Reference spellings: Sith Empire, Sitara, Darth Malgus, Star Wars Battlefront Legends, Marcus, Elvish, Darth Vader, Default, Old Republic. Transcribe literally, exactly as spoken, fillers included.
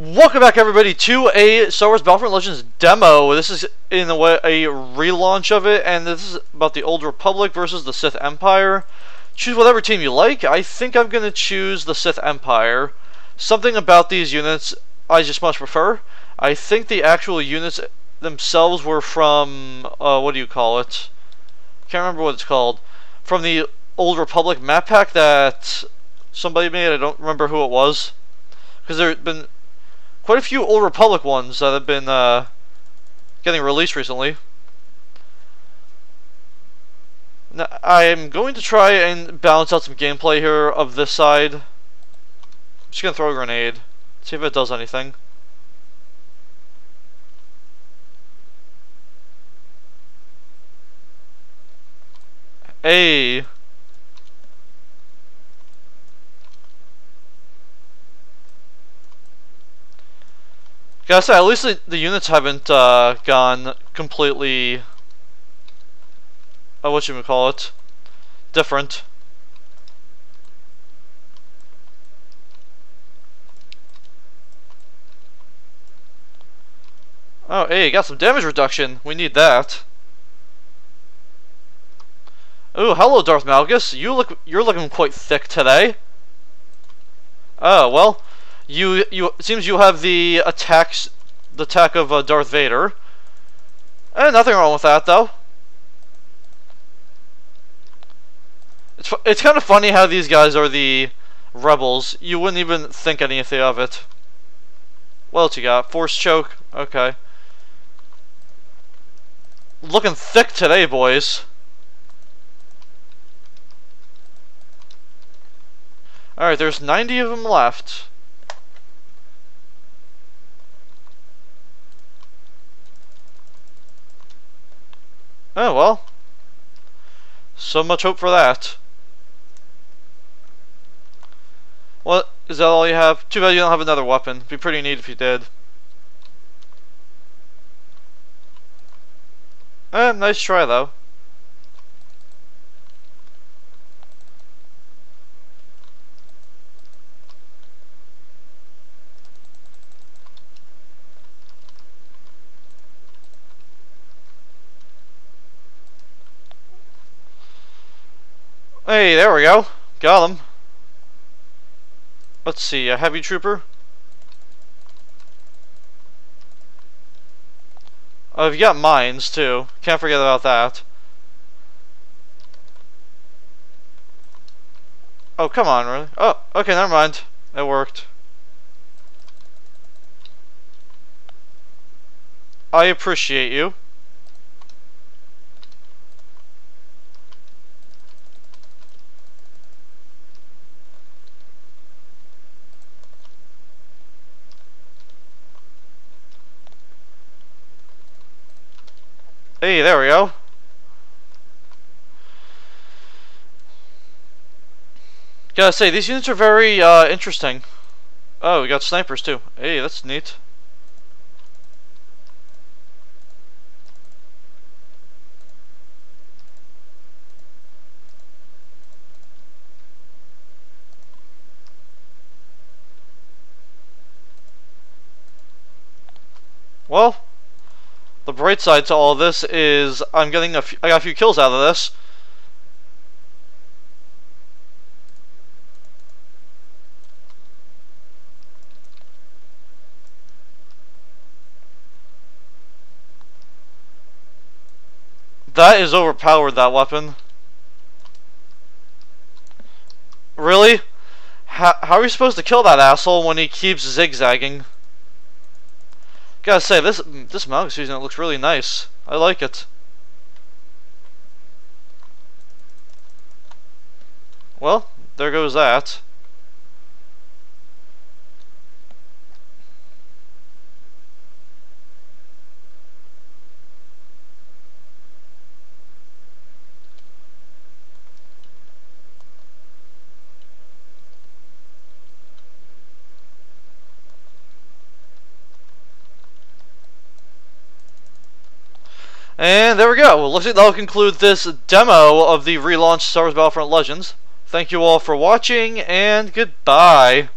Welcome back, everybody, to a Star Wars Battlefront Legends demo. This is, in a way, a relaunch of it, and this is about the Old Republic versus the Sith Empire. Choose whatever team you like. I think I'm going to choose the Sith Empire. Something about these units I just much prefer. I think the actual units themselves were from, uh, what do you call it? Can't remember what it's called. From the Old Republic map pack that somebody made. I don't remember who it was. Because there have been quite a few Old Republic ones that have been uh, getting released recently. Now, I'm going to try and balance out some gameplay here of this side. I'm just going to throw a grenade. See if it does anything. Hey! Gotta say, at least the, the units haven't uh, gone completely, uh, what you would call it, different. Oh, hey, got some damage reduction. We need that. Ooh, hello, Darth Malgus. You look, you're looking quite thick today. Oh well. You, you. It seems you have the attacks, the attack of uh, Darth Vader. Eh, nothing wrong with that, though. It's, it's kind of funny how these guys are the rebels. You wouldn't even think anything of it. What else you got? Force choke. Okay. Looking thick today, boys. All right, there's ninety of them left. Oh, well. So much hope for that. What? Is that all you have? Too bad you don't have another weapon. It'd be pretty neat if you did. Eh, nice try, though. Hey, there we go. Got him. Let's see, a heavy trooper. Oh, you got mines too. Can't forget about that. Oh, come on, really? Oh, okay, never mind. It worked. I appreciate you. Hey, there we go. Gotta say, these units are very uh, interesting. Oh, we got snipers too. Hey, that's neat. Well, the bright side to all this is I'm getting a f I got a few kills out of this. That is overpowered, that weapon. Really? How, how are you supposed to kill that asshole when he keeps zigzagging? Gotta say, this this Malgus unit looks really nice. I like it. Well, there goes that. And there we go. Well, looks like that'll conclude this demo of the relaunched Star Wars Battlefront Legends. Thank you all for watching, and goodbye.